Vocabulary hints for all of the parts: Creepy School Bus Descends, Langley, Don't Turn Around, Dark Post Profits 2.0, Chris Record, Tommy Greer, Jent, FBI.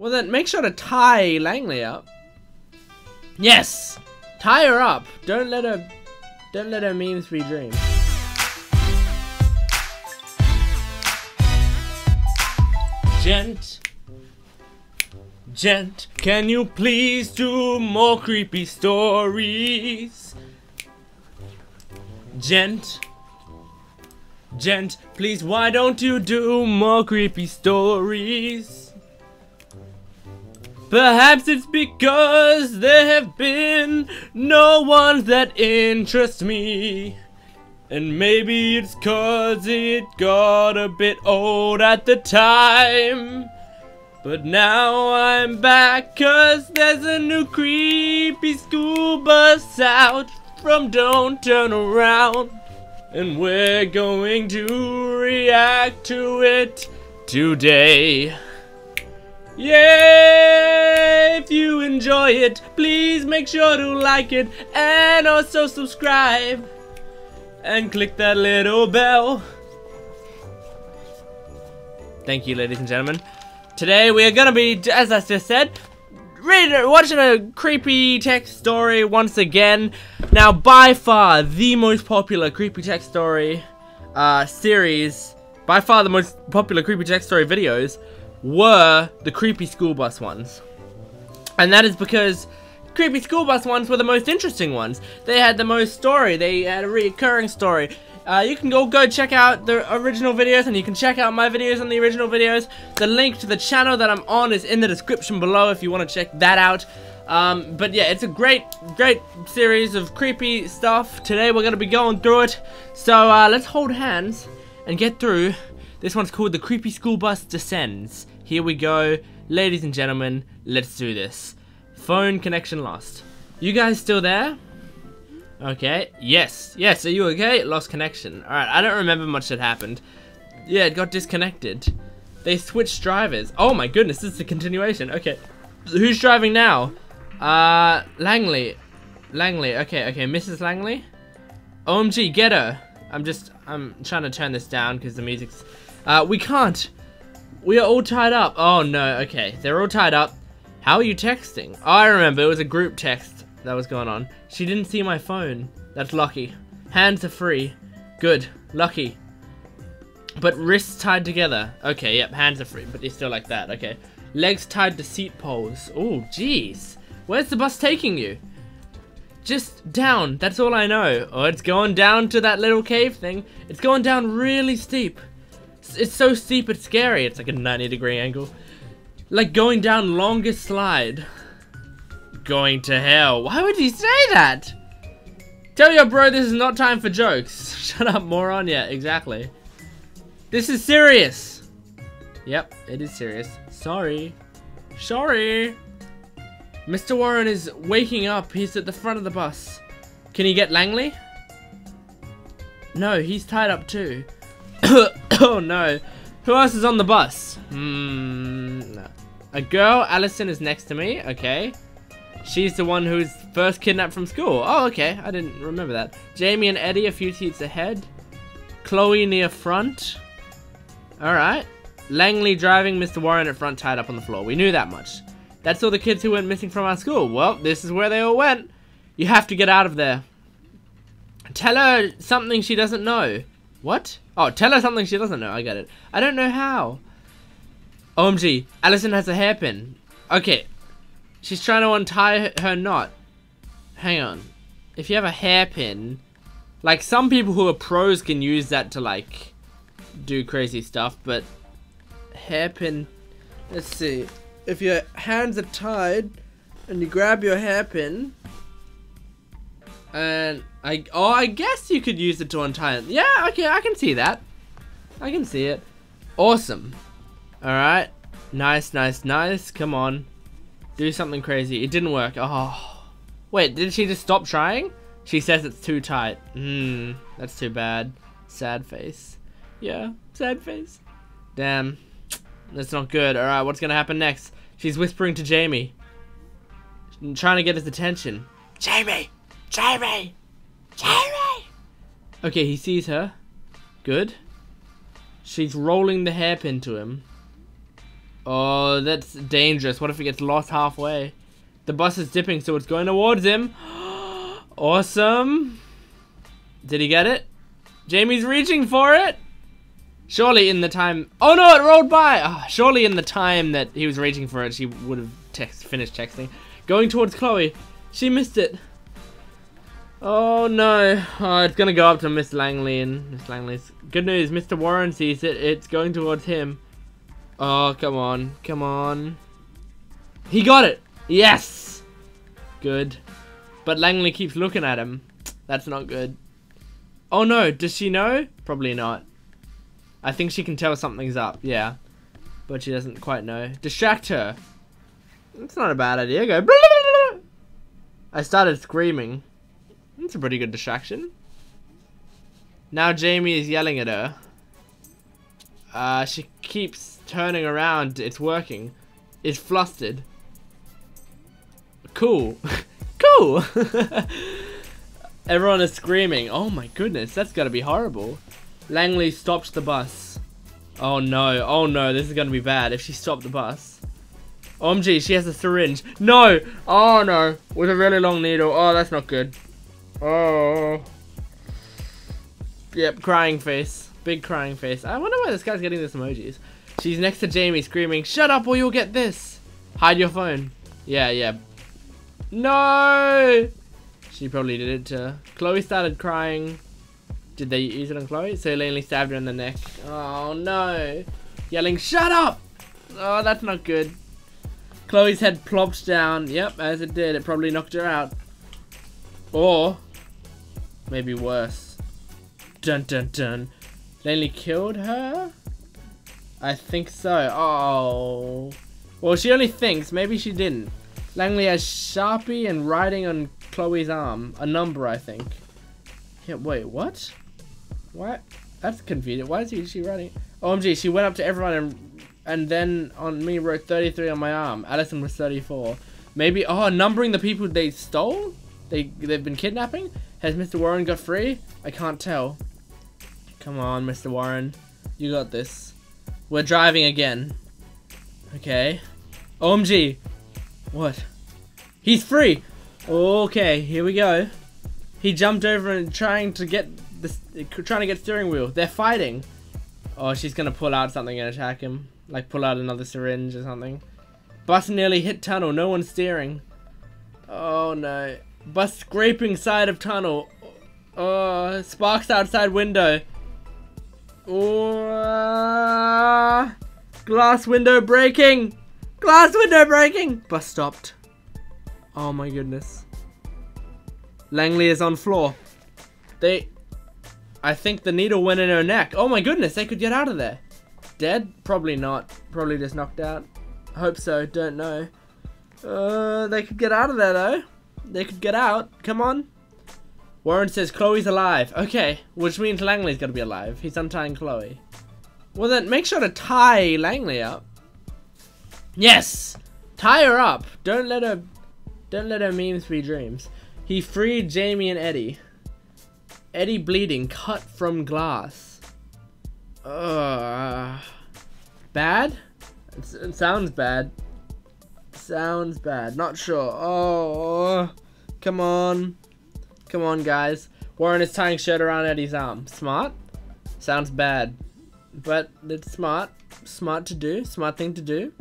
Well then, make sure to tie Langley up. Yes! Tie her up! Don't let her memes be dreams. Gent, can you please do more creepy stories? Gent, please, why don't you do more creepy stories? Perhaps it's because there have been no ones that interest me. And maybe it's 'cause it got a bit old at the time. But now I'm back 'cause there's a new creepy school bus out from Don't Turn Around. And we're going to react to it today. Yay! If you enjoy it, please make sure to like it and also subscribe. And click that little bell. Thank you, ladies and gentlemen. Today we are gonna be, as I just said, watching a creepy text story once again. Now, by far the most popular creepy text story series, by far the most popular creepy text story videos were the creepy school bus ones, and that is because creepy school bus ones were the most interesting ones. They had the most story. They had a recurring story. You can go check out the original videos, and you can check out my videos on the original videos. The link to the channel that I'm on is in the description below if you want to check that out. But yeah, it's a great series of creepy stuff. Today we're going to be going through it. So let's hold hands and get through. This one's called The Creepy School Bus Descends. Here we go. Ladies and gentlemen, let's do this. Phone connection lost. You guys still there? Okay. Yes, are you okay? Lost connection. Alright, I don't remember much that happened. Yeah, it got disconnected. They switched drivers. Oh my goodness, this is a continuation. Okay. Who's driving now? Langley. Okay, Mrs. Langley? OMG, get her. I'm trying to turn this down because the music's... we can't. We are all tied up. Oh no, okay. They're all tied up. How are you texting? Oh, I remember, it was a group text that was going on. She didn't see my phone. That's lucky. Hands are free. Good. Lucky. But wrists tied together. Okay, yep, hands are free, but they're still like that. Okay. Legs tied to seat poles. Oh, jeez. Where's the bus taking you? Just down. That's all I know. Oh, it's going down to that little cave thing. It's going down really steep. It's so steep, it's scary. It's like a 90-degree angle. Like going down longest slide. Going to hell. Why would you say that? Tell your bro this is not time for jokes. Shut up, moron. Yeah, exactly. This is serious. Yep, it is serious. Sorry. Mr. Warren is waking up. He's at the front of the bus. Can he get Langley? No, he's tied up too. Oh no. Who else is on the bus? No. A girl, Allison, is next to me. Okay. She's the one who's first kidnapped from school. Oh, okay. I didn't remember that. Jamie and Eddie a few seats ahead. Chloe near front. Alright. Langley driving, Mr. Warren at front tied up on the floor. We knew that much. That's all the kids who went missing from our school. Well, this is where they all went. You have to get out of there. Tell her something she doesn't know. What? Oh, tell her something she doesn't know. I get it. I don't know how. OMG. Allison has a hairpin. Okay. She's trying to untie her knot. Hang on. If you have a hairpin... Like, some people who are pros can use that to, like, do crazy stuff, but... Hairpin... Let's see. If your hands are tied, and you grab your hairpin... And... I guess you could use it to untie it. Yeah, okay, I can see that. I can see it. Awesome. Alright. Nice. Come on. Do something crazy. It didn't work. Oh. Wait, did she just stop trying? She says it's too tight. That's too bad. Sad face. Yeah, sad face. Damn. That's not good. Alright, what's gonna happen next? She's whispering to Jamie. I'm trying to get his attention. Jamie! Okay, he sees her. Good. She's rolling the hairpin to him. Oh, that's dangerous. What if it gets lost halfway? The bus is dipping, so it's going towards him. Awesome. Did he get it? Jamie's reaching for it. Surely in the time... Oh, no, it rolled by. Oh, surely in the time that he was reaching for it, she would have finished texting. Going towards Chloe. She missed it. Oh, no. Oh, it's going to go up to Miss Langley, and Miss Langley's... Good news, Mr. Warren sees it. It's going towards him. Oh, come on. Come on. He got it. Yes. Good. But Langley keeps looking at him. That's not good. Oh, no. Does she know? Probably not. I think she can tell something's up. Yeah. But she doesn't quite know. Distract her. That's not a bad idea. Go. Blah, blah, blah. I started screaming. That's a pretty good distraction. Now Jamie is yelling at her. She keeps turning around. It's working. It's flustered. Cool. Cool. Everyone is screaming. Oh my goodness. That's gotta be horrible. Langley stopped the bus. Oh no. Oh no. This is gonna be bad if she stopped the bus. OMG. She has a syringe. No. Oh no. With a really long needle. Oh, that's not good. Oh. Yep. Crying face. Big crying face. I wonder why this guy's getting these emojis. She's next to Jamie screaming, "Shut up or you'll get this! Hide your phone." Yeah, yeah. No! She probably did it to... Chloe started crying. Did they use it on Chloe? So Langley stabbed her in the neck. Oh, no. Yelling, "Shut up!" Oh, that's not good. Chloe's head plopped down. Yep, as it did. It probably knocked her out. Or... maybe worse. Dun, dun, dun. Langley killed her? I think so. Oh. Well, she only thinks. Maybe she didn't. Langley has Sharpie and writing on Chloe's arm. A number, I think. Yeah, wait, what? What? That's confusing. Why is she writing? OMG, she went up to everyone and then on me wrote 33 on my arm. Allison was 34. Maybe, oh, numbering the people they stole? They've been kidnapping? Has Mr. Warren got free? I can't tell. Come on, Mr. Warren. You got this. We're driving again. Okay. OMG. What? He's free! Okay, here we go. He jumped over and trying to get steering wheel. They're fighting. Oh, she's gonna pull out something and attack him. Like pull out another syringe or something. Bus nearly hit tunnel. No one's steering. Oh no. Bus scraping side of tunnel. Oh, sparks outside window. Oh, glass window breaking. Glass window breaking. Bus stopped. Oh my goodness. Langley is on floor. I think the needle went in her neck. Oh my goodness, they could get out of there. Dead? Probably not. Probably just knocked out. Hope so, don't know. They could get out of there though. They could get out. Come on. Warren says Chloe's alive. Okay, which means Langley's gotta be alive. He's untying Chloe. Well then, make sure to tie Langley up. Yes! Tie her up. Don't let her memes be dreams. He freed Jamie and Eddie. Eddie bleeding, cut from glass. Bad? It sounds bad. Sounds bad. Not sure. Oh, come on. Come on, guys. Warren is tying shirt around Eddie's arm. Smart? Sounds bad. But it's smart. Smart to do. Smart thing to do.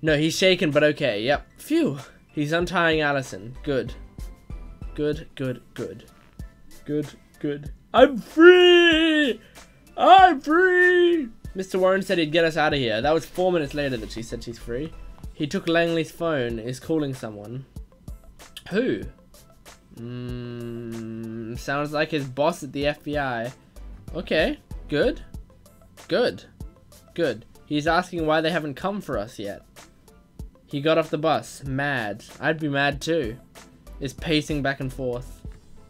No, he's shaken, but okay. Yep. Phew. He's untying Allison. Good. Good, good, good. Good, good. I'm free! I'm free! Mr. Warren said he'd get us out of here. That was 4 minutes later that she said she's free. He took Langley's phone, is calling someone. Who? Sounds like his boss at the FBI. Okay, good. Good. Good. He's asking why they haven't come for us yet. He got off the bus, mad. I'd be mad too. Is pacing back and forth.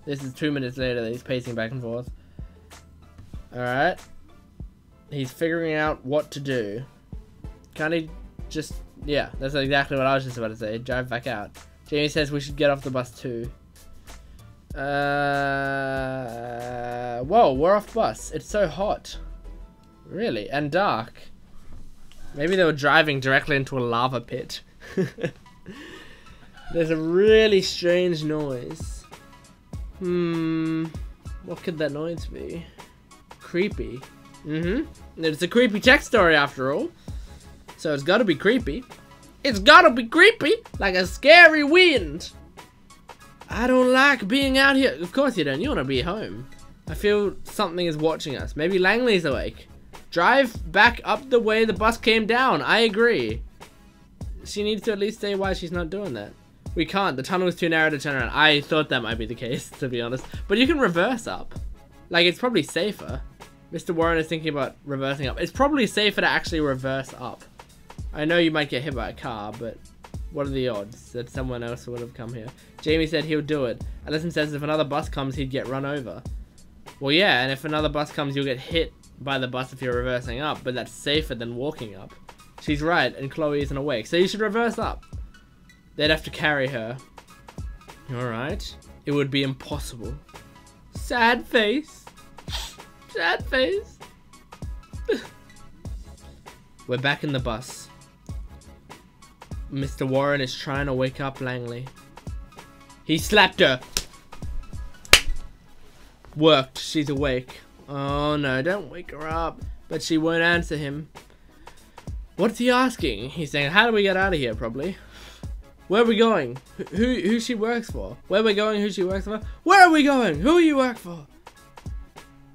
This is 2 minutes later that he's pacing back and forth. Alright. He's figuring out what to do. Can't he just... yeah, that's exactly what I was just about to say. Drive back out. Jamie says we should get off the bus too. Whoa, we're off bus. It's so hot. Really, and dark. Maybe they were driving directly into a lava pit. There's a really strange noise. What could that noise be? Creepy. It's a creepy tech story after all. So it's gotta be creepy. It's gotta be creepy! Like a scary wind! I don't like being out here. Of course you don't. You want to be home. I feel something is watching us. Maybe Langley's awake. Drive back up the way the bus came down. I agree. She needs to at least say why she's not doing that. We can't. The tunnel is too narrow to turn around. I thought that might be the case, to be honest. But you can reverse up. Like, it's probably safer. Mr. Warren is thinking about reversing up. It's probably safer to actually reverse up. I know you might get hit by a car, but... what are the odds that someone else would have come here? Jamie said he'll do it. Alison says if another bus comes, he'd get run over. Well, yeah, and if another bus comes, you'll get hit by the bus if you're reversing up, but that's safer than walking up. She's right, and Chloe isn't awake, so you should reverse up. They'd have to carry her. Alright. It would be impossible. Sad face. Sad face. We're back in the bus. Mr. Warren is trying to wake up Langley. He slapped her. Worked. She's awake. Oh no, don't wake her up. But she won't answer him. What's he asking? He's saying, how do we get out of here, probably? Where are we going? Who she works for? Where we're going, who she works for? Where are we going? Who you work for?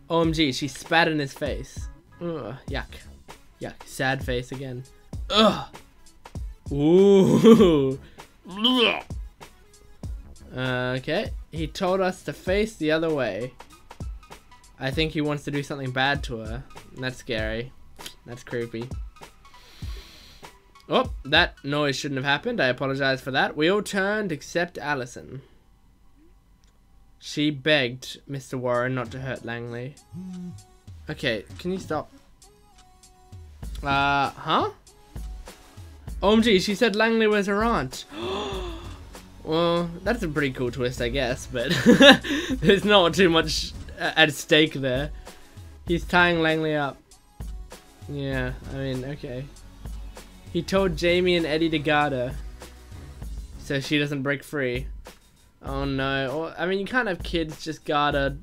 OMG, she spat in his face. Ugh, yuck. Yuck. Sad face again. Ugh. Ooh. Okay. He told us to face the other way. I think he wants to do something bad to her. That's scary. That's creepy. Oh, that noise shouldn't have happened. I apologize for that. We all turned except Alison. She begged Mr. Warren not to hurt Langley. Okay, can you stop? Huh? OMG, she said Langley was her aunt. Well, that's a pretty cool twist, I guess, but there's not too much at stake there. He's tying Langley up. Yeah, I mean, okay. He told Jamie and Eddie to guard her, so she doesn't break free. Oh no, I mean, you can't have kids just guard a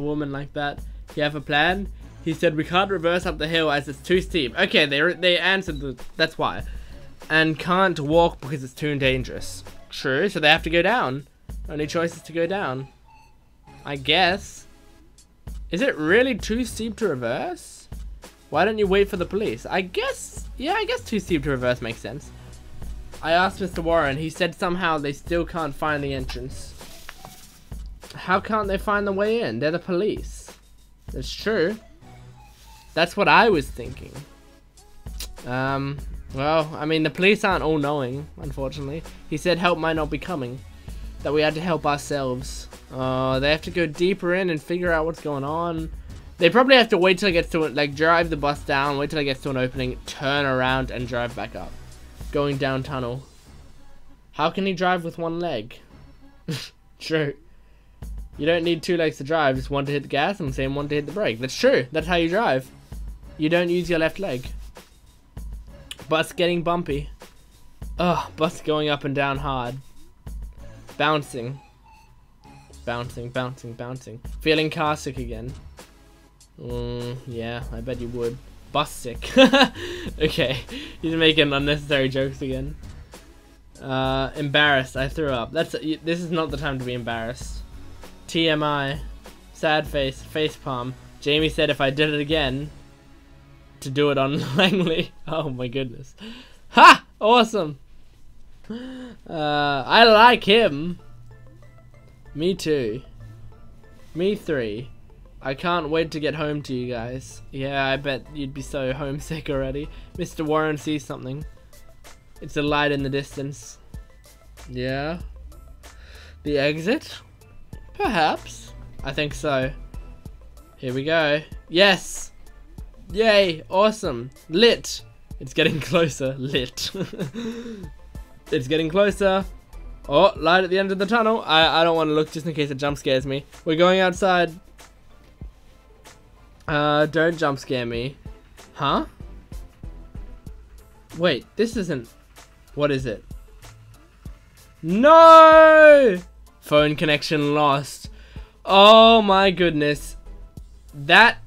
woman like that. You have a plan? He said we can't reverse up the hill as it's too steep. Okay, they answered, that's why. And can't walk because it's too dangerous. True, so they have to go down. Only choice is to go down. I guess. Is it really too steep to reverse? Why don't you wait for the police? I guess, yeah, I guess too steep to reverse makes sense. I asked Mr. Warren. He said somehow they still can't find the entrance. How can't they find the way in? They're the police. That's true. That's what I was thinking. Well, I mean, the police aren't all-knowing, unfortunately. He said help might not be coming, that we had to help ourselves. They have to go deeper in and figure out what's going on. They probably have to wait till it gets to, like, drive the bus down, wait till it gets to an opening, turn around, and drive back up. Going down tunnel. How can he drive with one leg? True. You don't need two legs to drive, just one to hit the gas and same one to hit the brake. That's true. That's how you drive. You don't use your left leg. Bus getting bumpy. Ugh, bus going up and down hard. Bouncing. Bouncing, bouncing, bouncing. Feeling car sick again. Yeah, I bet you would. Bus sick. Okay, he's making unnecessary jokes again. Embarrassed, I threw up. This is not the time to be embarrassed. TMI. Sad face, face palm. Jamie said if I did it again... to do it on Langley. Oh my goodness. Ha! Awesome! I like him. Me too. Me three. I can't wait to get home to you guys. Yeah, I bet you'd be so homesick already. Mr. Warren sees something. It's a light in the distance. Yeah. The exit? Perhaps. I think so. Here we go. Yes! Yay, awesome. Lit. It's getting closer. Lit. It's getting closer. Oh, light at the end of the tunnel. I don't want to look just in case it jump scares me. We're going outside. Don't jump scare me. Huh? Wait, this isn't... What is it? No! Phone connection lost. Oh my goodness. That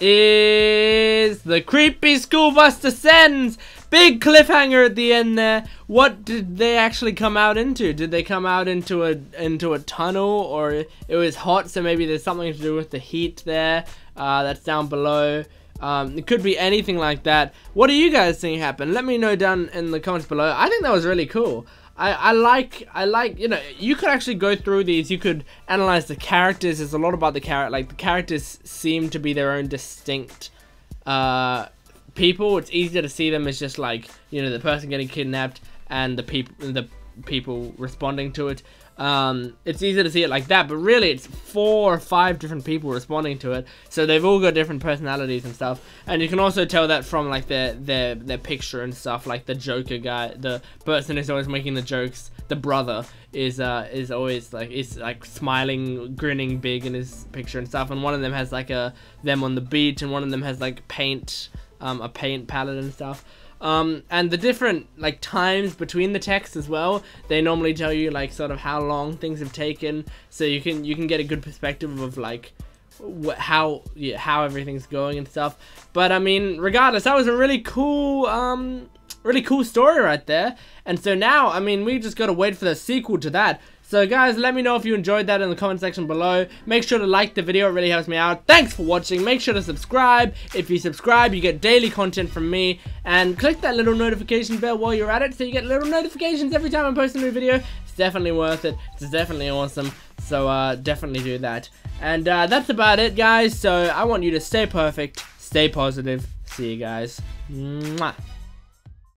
is the Creepy School Bus Descends! Big cliffhanger at the end there. What did they actually come out into? Did they come out into a tunnel, or it was hot, so maybe there's something to do with the heat there? That's down below. It could be anything like that. What do you guys think happened? Let me know down in the comments below. I think that was really cool. I like, you know, you could actually go through these, you could analyze the characters. There's a lot about the character, like the characters seem to be their own distinct people. It's easier to see them as just like, you know, the person getting kidnapped and the people responding to it. It's easier to see it like that, but really it's 4 or 5 different people responding to it, so they've all got different personalities and stuff. And you can also tell that from like their picture and stuff. Like the Joker guy, the person who's always making the jokes, the brother is always like, is like smiling, grinning big in his picture and stuff. And one of them has like them on the beach, and one of them has like paint, a paint palette and stuff. And the different like times between the texts as well, they normally tell you like sort of how long things have taken, so you can get a good perspective of like how everything's going and stuff. But I mean, regardless, that was a really cool story right there. And so now, I mean, we just gotta wait for the sequel to that. So guys, let me know if you enjoyed that in the comment section below. Make sure to like the video, it really helps me out. Thanks for watching, make sure to subscribe. If you subscribe, you get daily content from me. And click that little notification bell while you're at it, so you get little notifications every time I post a new video. It's definitely worth it, it's definitely awesome. So definitely do that. And that's about it, guys. So I want you to stay perfect, stay positive. See you guys. Mwah.